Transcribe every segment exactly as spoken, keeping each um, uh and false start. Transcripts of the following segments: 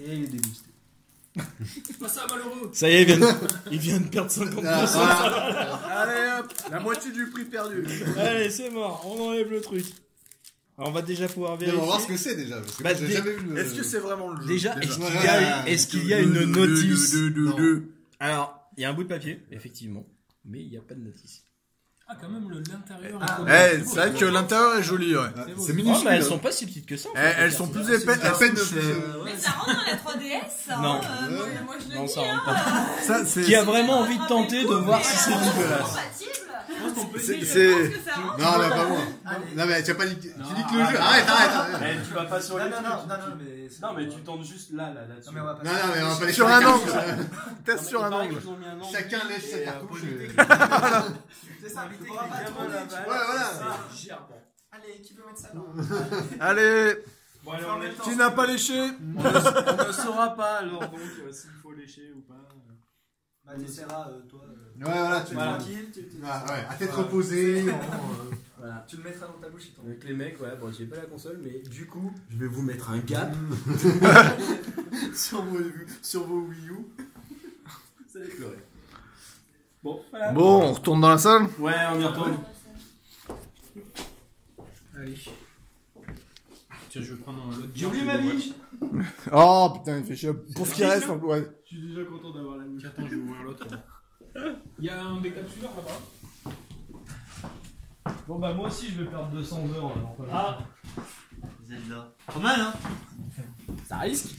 Ça y est, il est dégusté. C'est pas ça, malheureux. Ça y est, il vient de, il vient de perdre cinquante pour cent. Ah, allez hop, la moitié du prix perdu. Allez, c'est mort, on enlève le truc. Alors, on va déjà pouvoir vérifier. Mais on va voir ce que c'est déjà. Bah, dé... le... Est-ce que c'est vraiment le jeu? Déjà, déjà. est-ce qu'il y a une, est-ce qu'il y a une notice? Alors, il y a un bout de papier, effectivement, mais il n'y a pas de notice. Ah, quand même, l'intérieur. Ah, eh, c'est vrai que l'intérieur est joli, ouais. C'est minuscule. Elles sont pas si petites que ça. Elles sont plus épaisses. Mais ça rentre dans la trois D S. Non, moi je le dis. Qui a vraiment envie de tenter de voir si c'est dégueulasse. C'est. Non, mais pas moi. Non, mais tu vas pas. Tu niques le jeu. Arrête, arrête. Tu vas pas sur les. Non, non, mais tu tentes juste là, là, là-dessus. Non, non, mais on va pas sur un angle. Teste sur un angle. Chacun lèche sa cartouche. C'est ça, mais tu vas pas trop là. Ouais, voilà. Allez, qui peut mettre ça là? Allez. Tu n'as pas léché. On ne saura pas alors donc s'il faut lécher ou pas. Bah, t'essaieras, euh, toi. Euh, ouais, voilà, tu voilà. Tranquille, ah, ouais, à tête reposée. Euh, voilà. Tu le mettras dans ta bouche et ton... Avec les mecs, ouais, bon, j'ai pas la console, mais du coup, je vais vous mettre un gap sur, vos, sur vos Wii U. Ça va pleurer. Bon, voilà. Bon, on retourne dans la salle? Ouais, on y retourne. Allez. Tiens, je vais prendre un autre. J'ai oublié ma vie. Oh putain, il fait chier. Pour ce qui reste, en plus. Je suis déjà content d'avoir la nuit. Attends, je vais ouvrir l'autre. Il y a un décapsuleur là-bas. Bon bah, moi aussi, je vais perdre deux cents heures. Alors, ah, vous êtes là. Pas mal, hein? Ça risque.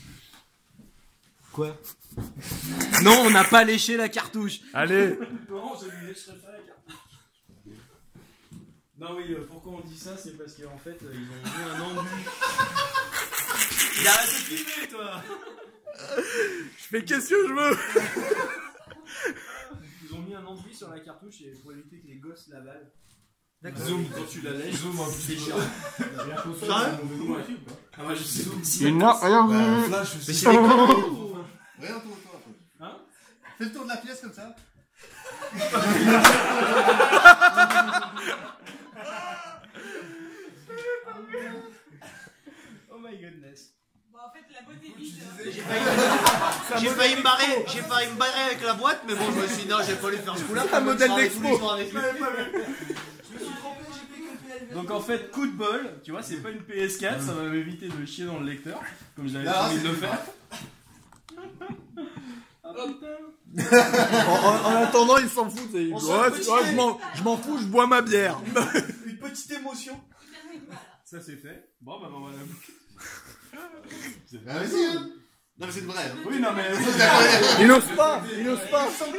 Quoi? Non, on n'a pas léché la cartouche. Allez. Non, je ne lécherai pas la cartouche. Non oui, euh, pourquoi on dit ça, c'est parce qu'en fait, euh, ils ont mis un enduit. Il arrête de filmer, toi. Je fais qu'est-ce que je veux. Ils ont mis un enduit sur la cartouche et pour éviter que les gosses l'avalent. D'accord. Zoom, quand tu la lèches, zoom, c'est chiant. Ah moi je sais zoom. Mais non, rien. Mais c'est rigolo. Rien, tourne toi. Hein? Fais le tour de la pièce comme ça. Oh my goodness. Bon, en fait, la boîte est vide. J'ai failli me barrer, j'ai failli me barrer avec la boîte, mais bon, je me suis dit non, j'ai pas voulu faire ce coup-là. Un modèle d'expo. Donc en fait, coup de bol, tu vois, c'est pas une P S quatre, ça m'avait évité de chier dans le lecteur, comme j'avais envie de le faire. en, en attendant, ils s'en foutent. Ils... Ouais, ouais, je m'en fous, je bois ma bière. Une petite émotion. Ça c'est fait. Bon, bah, on va la. Vas-y, hein. Non, mais c'est de vrai. Hein. Oui, non, mais. Il n'ose pas. Il n'ose pas. Sans que tu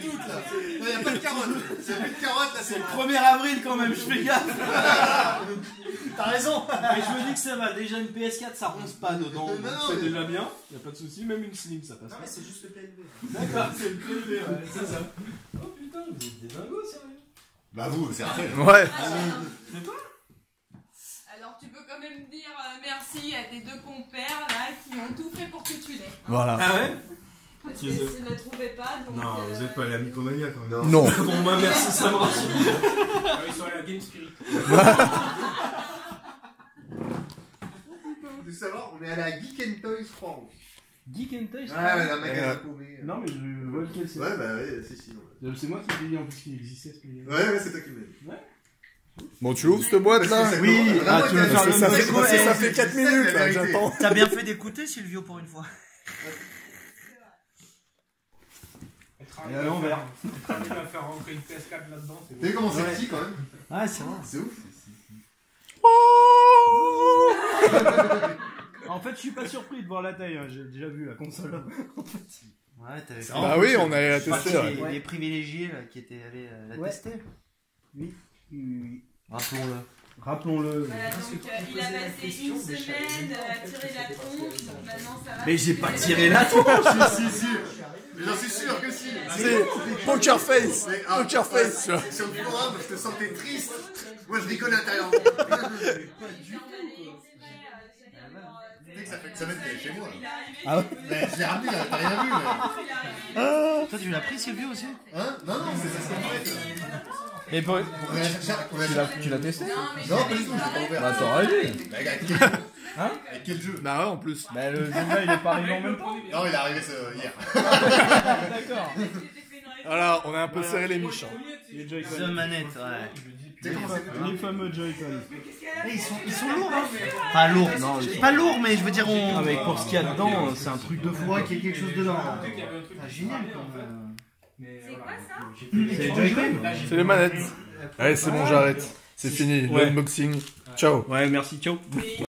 doutes, là. Il n'y a pas de carotte. Il n'y a plus de carotte, là. C'est le premier avril quand même, je fais gaffe. T'as raison. Mais je me dis que ça va. Déjà, une P S quatre, ça ronce pas dedans. C'est déjà bien. Il n'y a pas de souci. Même une Slim, ça passe. Non, mais c'est juste le P S V. D'accord, c'est le P S V, ouais. C'est ça. Oh putain, vous êtes des dingos, sérieux. Bah, vous, c'est vrai. Ouais. C'est toi? Alors tu peux quand même dire euh, merci à tes deux compères là qui ont tout fait pour que tu l'aies. Hein. Voilà. Ah ouais. Parce que si ne trouvaient pas. Donc, non, euh... vous n'êtes pas allé à Micromania quand même. Non. Non. Bon, moi merci, ça me rassure. Ils sont allés à Game Spirit. Vous savoir, on est allé à Geek Toys trois Rouges. Geek Toys. Ah ouais, la magasin paumée. Non mais je vois lequel c'est. Ouais bah ouais, c'est si. C'est moi qui ai dit en plus qu'il existait ce pays. Ouais ouais, c'est toi qui m'as dit. Ouais. Bon, tu ouvres cette boîte là? Oui, ah, tu vas faire le ça, fait, ouais, ça fait quatre minutes là, j'attends. T'as bien fait d'écouter Silvio pour une fois. Et à l'envers. T'as mis à faire rentrer une P S quatre là-dedans. T'es comment c'est petit quand même? Ah, c'est vrai. C'est ouf. Oh. En fait, je suis pas surpris de voir la taille, hein. J'ai déjà vu la console. En fait. Ouais, t'avais fait. Bah oui, on allait la tester. Il y a des privilégiés là, qui étaient allés euh, la ouais. tester. Oui. Oui. Rappelons-le. Rappelons-le. Voilà, donc euh, il a passé une semaine à tirer la tronche, donc maintenant ça va. Mais j'ai pas tiré la tronche. Si, si, si. Mais j'en suis sûr que si. C'est Poker Face. Poker Face. Sur le forum, je te sentais triste. Moi je rigole à l'intérieur. Ça fait que ça mène chez moi. Ah ouais? Mais je l'ai ramené là, t'as rien vu là. Toi tu l'as pris Sylvio aussi? Hein? Non, non, c'est ça ce qu'on fait. Et pour... Tu l'as testé? Non, mais non, pas du tout, je l'ai pas ouvert. Bah, t'aurais vu. Hein? Et quel jeu? Bah ouais, en plus. Bah le Zelda il est pas arrivé en même temps. Non, il est arrivé euh, hier. D'accord. Alors, on a un peu voilà, serré les miches. Les Joy-Con. The manette, ouais. Les fameux Joy-Con. Ils sont, ils sont lourds, hein. Pas lourds, non. Pas lourds, mais je veux dire, on. Ah, mais pour ce qu'il y a dedans, c'est un truc de fou. Ouais, qu'il y ait quelque chose dedans. Ah, génial, quand même. C'est quoi ça? C'est les Joy-Con. C'est les manettes. Allez, c'est bon, j'arrête. C'est fini, l'unboxing. Ciao. Ouais, merci, ciao.